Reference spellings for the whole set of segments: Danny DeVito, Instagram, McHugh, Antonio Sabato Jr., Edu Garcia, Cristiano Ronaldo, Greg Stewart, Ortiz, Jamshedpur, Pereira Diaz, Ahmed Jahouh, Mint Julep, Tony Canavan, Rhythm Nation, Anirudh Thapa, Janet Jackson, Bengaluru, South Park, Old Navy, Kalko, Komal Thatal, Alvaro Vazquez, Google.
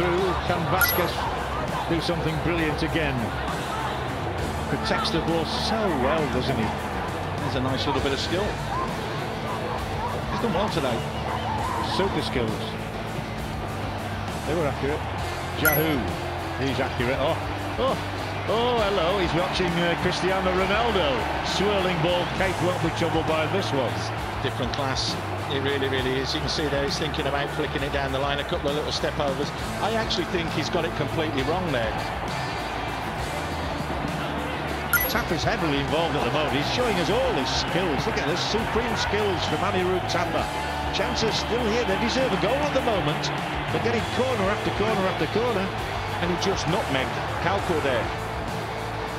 through. Can Vazquez do something brilliant again? Protects the ball so well, doesn't he? There's a nice little bit of skill. He's done well today. Super skills. They were accurate. Jahouh, he's accurate. Oh, hello, he's watching Cristiano Ronaldo. Swirling ball, Kate won't be troubled by this one. Different class, it really is. You can see there he's thinking about flicking it down the line, a couple of little step-overs. I actually think he's got it completely wrong there. Tapa's heavily involved at the moment. He's showing us all his skills. Look at this, supreme skills from Anirudh Thapa. Chances still here, they deserve a goal at the moment. They're getting corner after corner after corner. And he just nutmegged Kalko there.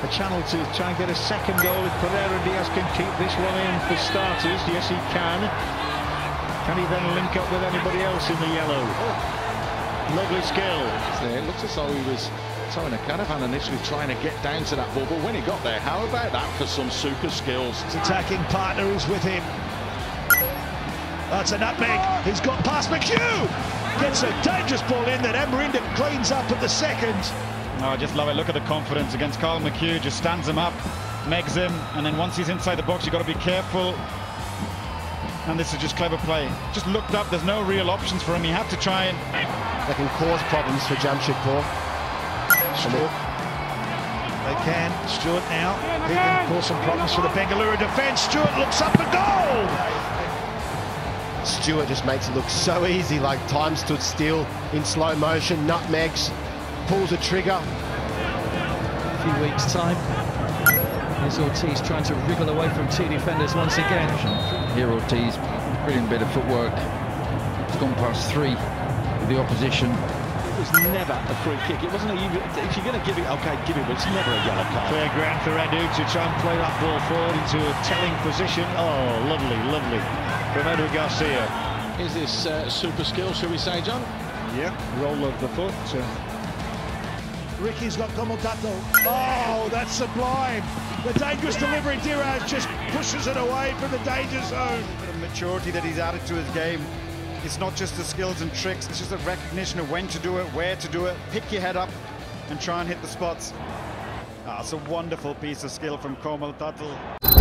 A channel to try and get a second goal if Pereira Diaz can keep this one in for starters. Yes, he can. Can he then link up with anybody else in the yellow? Oh. Lovely skill. It looks as though he was Tony Canavan initially trying to get down to that ball, but when he got there, how about that for some super skills? His attacking partner is with him. That's a nutmeg. He's got past McHugh. Gets a dangerous ball in that Emeryndon cleans up at the second. Oh, I just love it. Look at the confidence against Carl McHugh. Just stands him up, megs him, and then once he's inside the box, you've got to be careful. And this is just clever play. Just looked up. There's no real options for him. You have to try and... They can cause problems for Jamshedpur. Stewart. They can. Stewart now. He can cause some problems for the Bengaluru defence. Stewart looks up for goal. Stewart just makes it look so easy, like time stood still in slow motion. Nutmegs. Pulls a trigger. A few weeks' time. Here's Ortiz trying to wriggle away from two defenders once again. Here Ortiz, brilliant bit of footwork. He's gone past three with the opposition. It was never a free kick. It wasn't a... If you're going to give it, OK, give it, but it's never a yellow card. Fair ground for Edu to try and play that ball forward into a telling position. Oh, lovely, lovely. From Edu Garcia. Is this super skill, shall we say, John? Yeah, roll of the foot. Ricky's got Komal Thatal. Oh, that's sublime. The dangerous delivery, Diraz just pushes it away from the danger zone. The maturity that he's added to his game. It's not just the skills and tricks, it's just a recognition of when to do it, where to do it. Pick your head up and try and hit the spots. That's a wonderful piece of skill from Komal Thatal.